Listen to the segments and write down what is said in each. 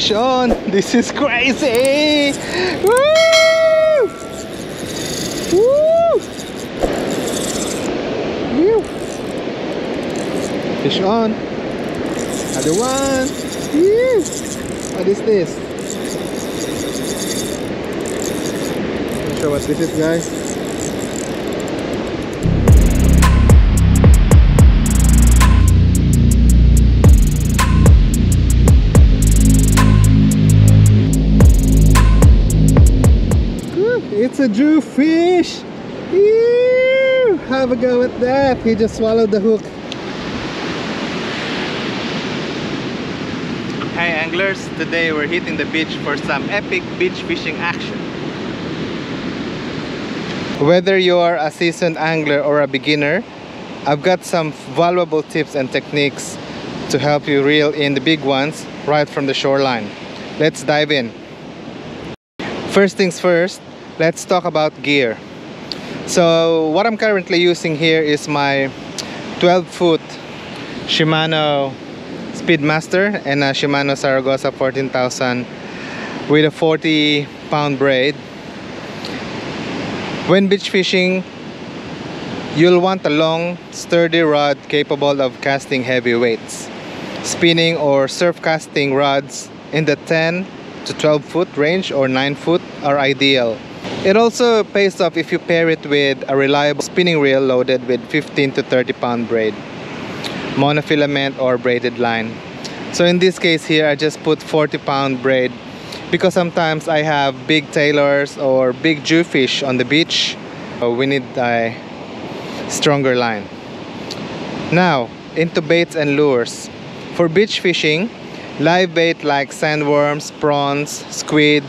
fish on. This is crazy. Woo! Woo! Woo! Fish on. Another one. Woo! What is this? Not sure what this is, guys. It's a Drew fish. Ew, have a go at that. He just swallowed the hook. Hi anglers, today we're hitting the beach for some epic beach fishing action. Whether you are a seasoned angler or a beginner, I've got some valuable tips and techniques to help you reel in the big ones right from the shoreline. Let's dive in. First things first, let's talk about gear. So what I'm currently using here is my 12-foot Shimano Speedmaster and a Shimano Saragossa 14,000 with a 40-pound braid. When beach fishing, you'll want a long, sturdy rod capable of casting heavy weights. Spinning or surf casting rods in the 10 to 12-foot range or 9-foot are ideal. It also pays off if you pair it with a reliable spinning reel loaded with 15 to 30 pound braid, monofilament or braided line. So in this case here, I just put 40 pound braid because sometimes I have big tailors or big jewfish on the beach. We need a stronger line. Now, into baits and lures. For beach fishing, live bait like sandworms, prawns, squid,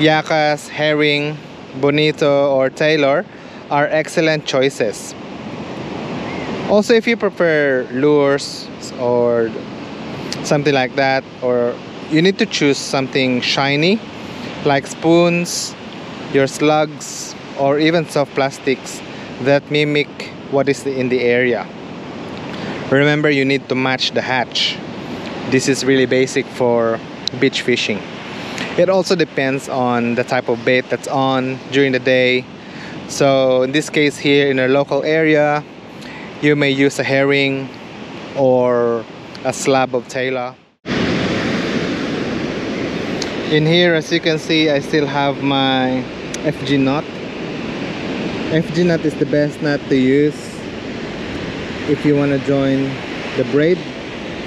yakas, herring, bonito, or tailor are excellent choices. Also, if you prefer lures or something like that, or you need to choose something shiny like spoons, your slugs, or even soft plastics that mimic what is in the area. Remember, you need to match the hatch. This is really basic for beach fishing. It also depends on the type of bait that's on during the day. So in this case here, in a local area, you may use a herring or a slab of tailor. In here, as you can see, I still have my fg knot. Fg knot is the best knot to use if you want to join the braid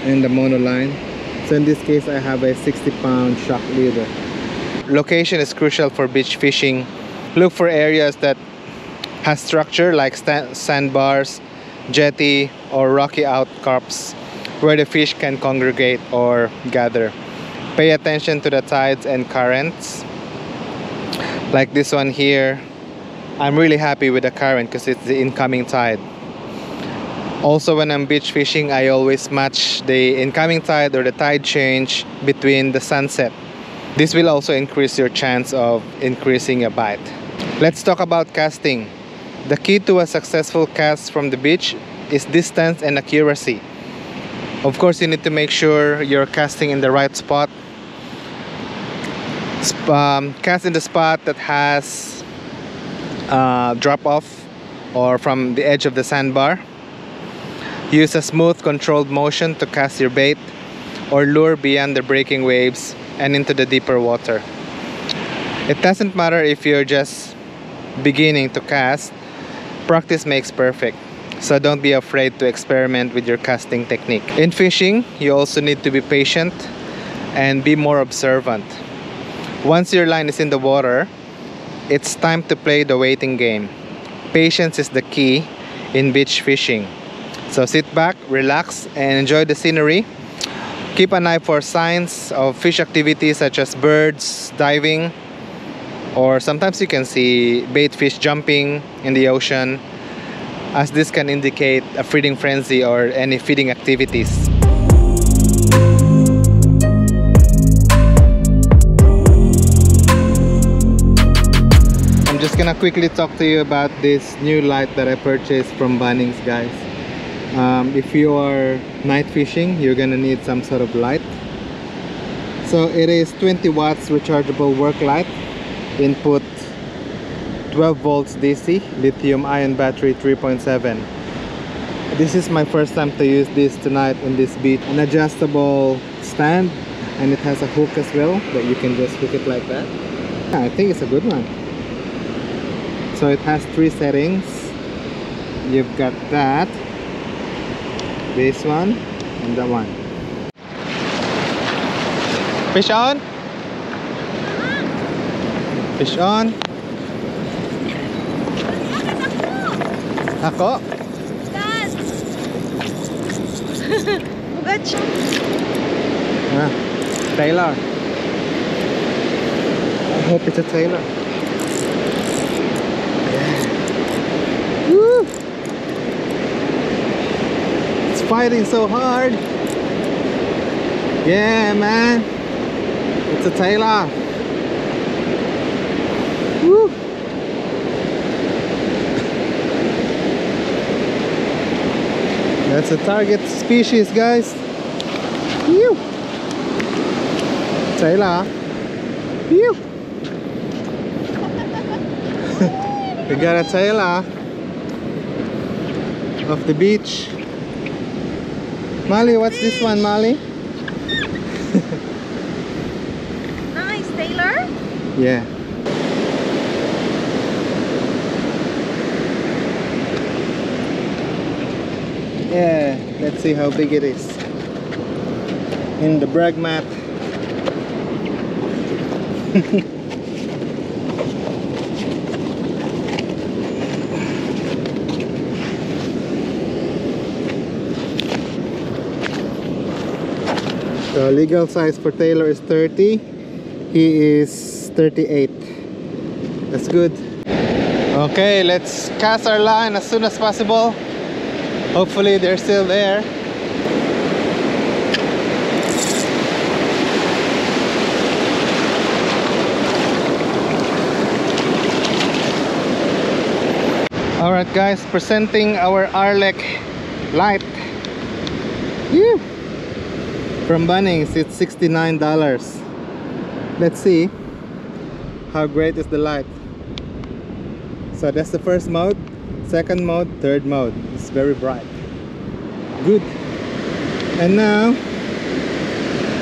and the mono line. So in this case, I have a 60-pound shock leader. Location is crucial for beach fishing. Look for areas that has structure like sandbars, jetty, or rocky outcrops where the fish can congregate or gather. Pay attention to the tides and currents. Like this one here, I'm really happy with the current because it's the incoming tide. Also, when I'm beach fishing, I always match the incoming tide or the tide change between the sunset. This will also increase your chance of increasing a bite. Let's talk about casting. The key to a successful cast from the beach is distance and accuracy. Of course, you need to make sure you're casting in the right spot. Cast in the spot that has drop-off or from the edge of the sandbar. Use a smooth, controlled motion to cast your bait or lure beyond the breaking waves and into the deeper water. It doesn't matter if you're just beginning to cast, practice makes perfect. So don't be afraid to experiment with your casting technique. In fishing, you also need to be patient and be more observant. Once your line is in the water, it's time to play the waiting game. Patience is the key in beach fishing. So sit back, relax, and enjoy the scenery. Keep an eye for signs of fish activity such as birds, diving, or sometimes you can see bait fish jumping in the ocean, as this can indicate a feeding frenzy or any feeding activities. I'm just gonna quickly talk to you about this new light that I purchased from Bunnings, guys. If you are night fishing, you're gonna need some sort of light. So it is 20 watts rechargeable work light, input 12 volts DC, lithium ion battery 3.7. This is my first time to use this tonight on this beach. An adjustable stand, and it has a hook as well that you can just hook it like that. Yeah, I think it's a good one. So it has three settings. You've got that, this one, and that one. Fish on! Fish on! Ako! Dad! Ugat siya! Ah, Taylor! I hope it's a Taylor. Yeah. Woo! It's fighting so hard! Yeah, man! It's a Taylor. Woo. That's a target species, guys. Woo. Taylor. Woo. We got a Taylor off the beach. Molly, what's this one, Molly? Yeah. Yeah, let's see how big it is in the brag mat. The legal size for Taylor is 30. He is 38. That's good. Okay, let's cast our line as soon as possible. Hopefully they're still there. Alright guys, presenting our Arlec light. Woo! From Bunnings, it's $69. Let's see how great is the light. So that's the first mode, second mode, third mode. It's very bright. Good. And now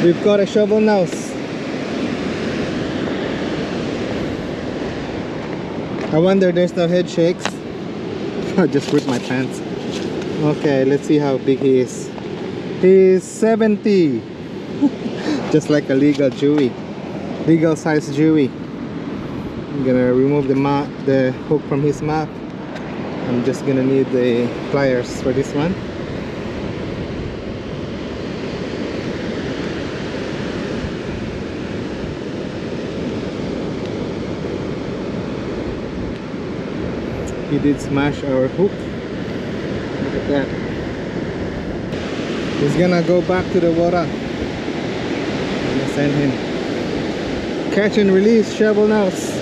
we've got a shovel nose. I wonder there's no head shakes. I just ripped my pants. Okay, let's see how big he is. He's 70. Just like a legal Dewey. Legal size Dewey. I'm gonna remove the hook from his mouth. I'm just gonna need the pliers for this one. He did smash our hook. Look at that. He's gonna go back to the water. I'm gonna send him. Catch and release, shovel nose.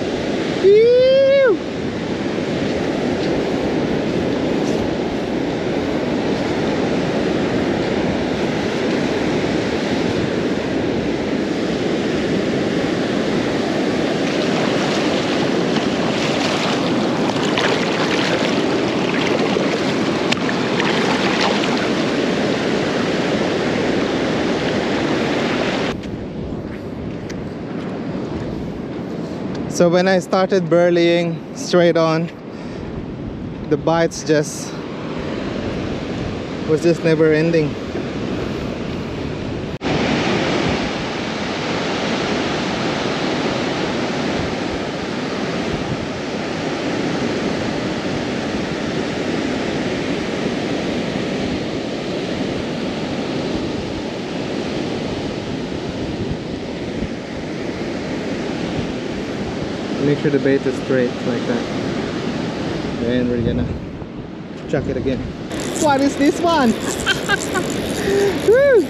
So when I started burleying straight on, the bites just was never ending. Make sure the bait is straight like that. Then we're gonna chuck it again. What is this one? Woo!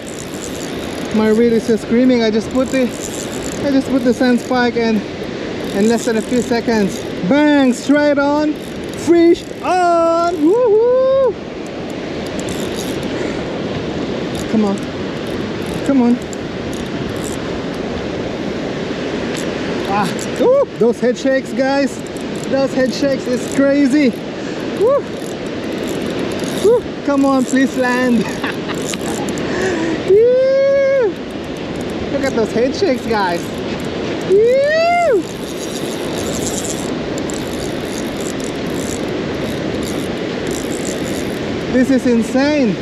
My reel is just screaming. I just put the sand spike, and in less than a few seconds, bang! Straight on, fish on! Woohoo! Come on, come on. Woo, those head shakes, guys. Those head shakes is crazy. Woo. Woo, come on, please land. Look at those head shakes, guys. This is insane.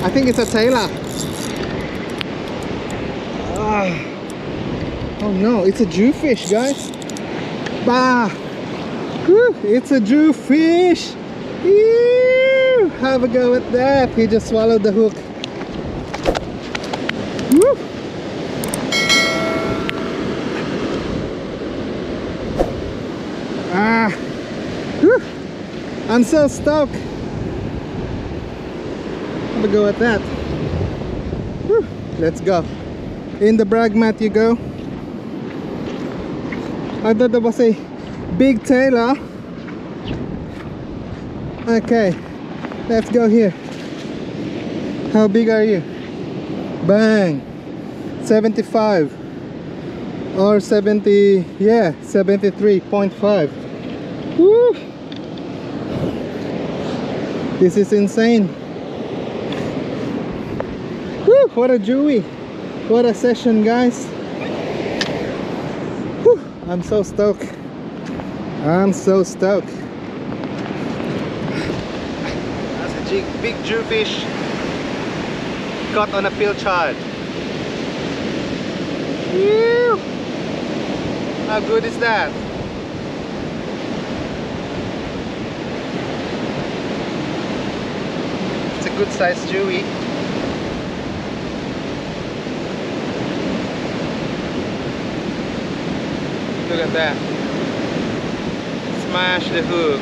I think it's a tailor. Oh no, it's a jewfish, guys. Bah! Whew, it's a jewfish. Ew, have a go at that. He just swallowed the hook. Woo. Ah! Whew, I'm so stoked. Have a go at that. Whew, let's go. In the brag mat you go. I thought there was a big tailor. Okay, let's go here. How big are you? Bang! 75 or 70, yeah, 73.5. Woo! This is insane. Woo! What a jewy! What a session, guys. Whew, I'm so stoked. I'm so stoked. That's a big jewfish caught on a pilchard. How good is that? It's a good sized jewy. Look at that. Smash the hook.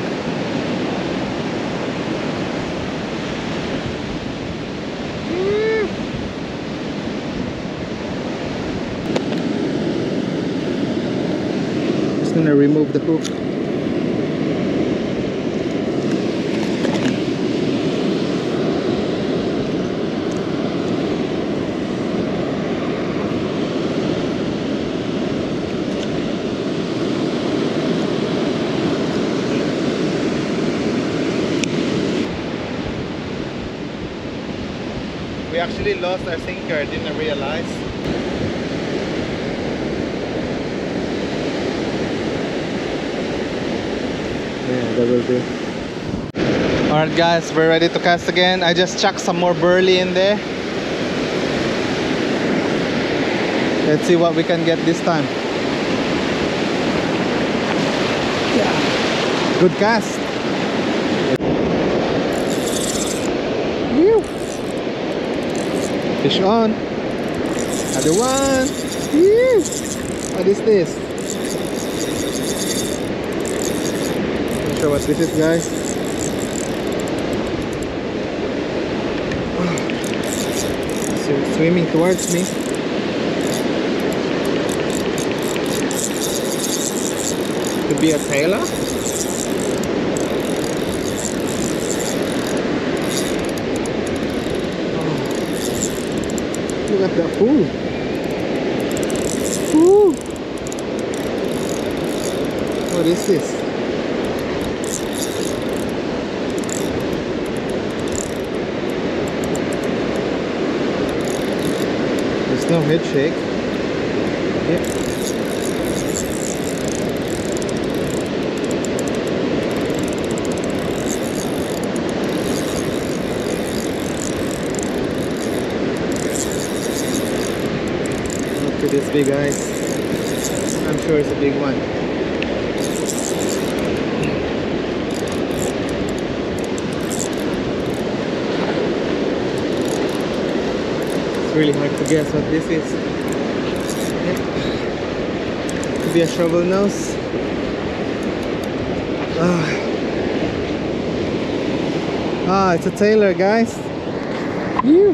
Yeah. Just gonna remove the hook. We actually lost our sinker, I didn't realize. Yeah, that will do. Alright guys, we're ready to cast again. I just chucked some more burley in there. Let's see what we can get this time. Yeah. Good cast. Fish on. Another one. Woo. What is this? Not sure what this is, guys. So swimming towards me. Could be a tailor. Look at that pool. Ooh. What is this? There's no head shake. This big ice. I'm sure it's a big one. It's really hard to guess what this is. Yep. Could be a shovel nose. Ah, it's a tailor, guys. Woo.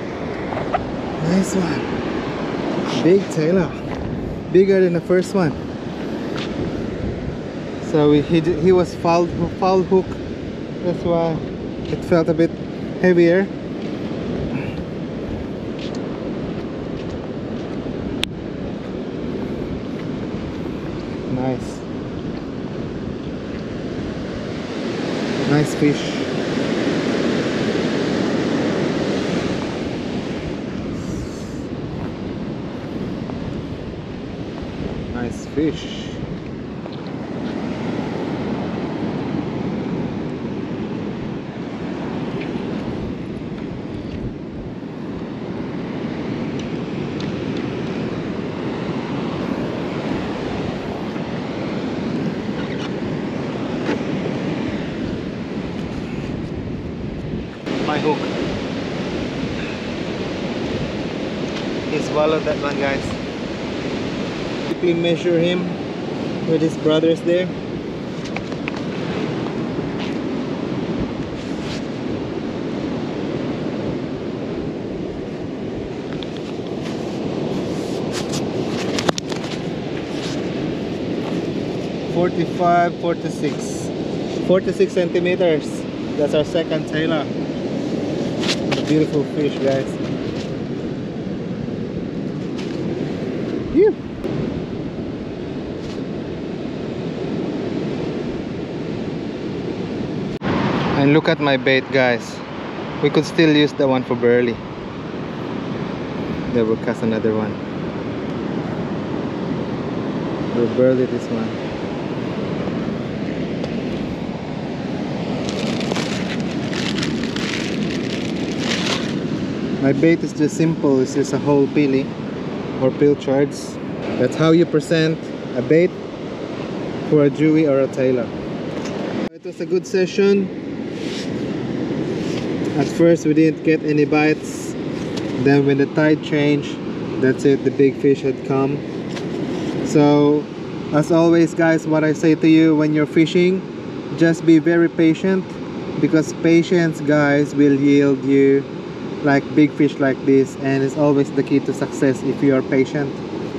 Nice one. Big tailor, bigger than the first one. So he was foul hook, that's why it felt a bit heavier. Nice. Nice fish. Nice fish. Hook. He swallowed that one, guys. Quickly measure him with his brothers there. Forty-six centimeters. That's our second tailor. Beautiful fish, guys. Phew. And look at my bait, guys. We could still use the one for burley. There, we'll cast another one. We'll burley this one. My bait is just simple, it's just a whole pili or pilchards. That's how you present a bait for a dewy or a tailor. It was a good session. At first we didn't get any bites. Then when the tide changed, that's it, the big fish had come. So as always, guys, what I say to you when you're fishing, just be very patient, because patience, guys, will yield you like big fish like this, and it's always the key to success if you are patient.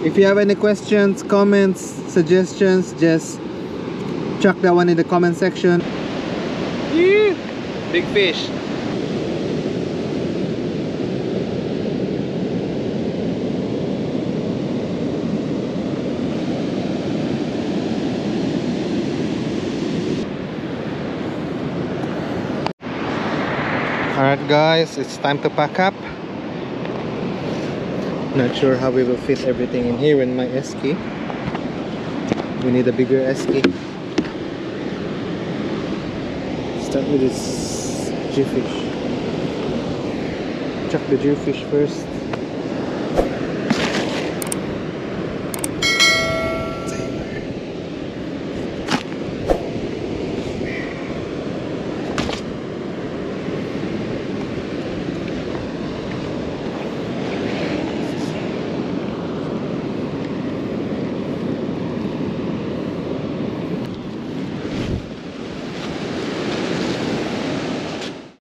If you have any questions, comments, suggestions, just chuck that one in the comment section. Yeah. Big fish. Alright guys, it's time to pack up. Not sure how we will fit everything in here in my esky. We need a bigger esky. Start with this jewfish. Check the jewfish first.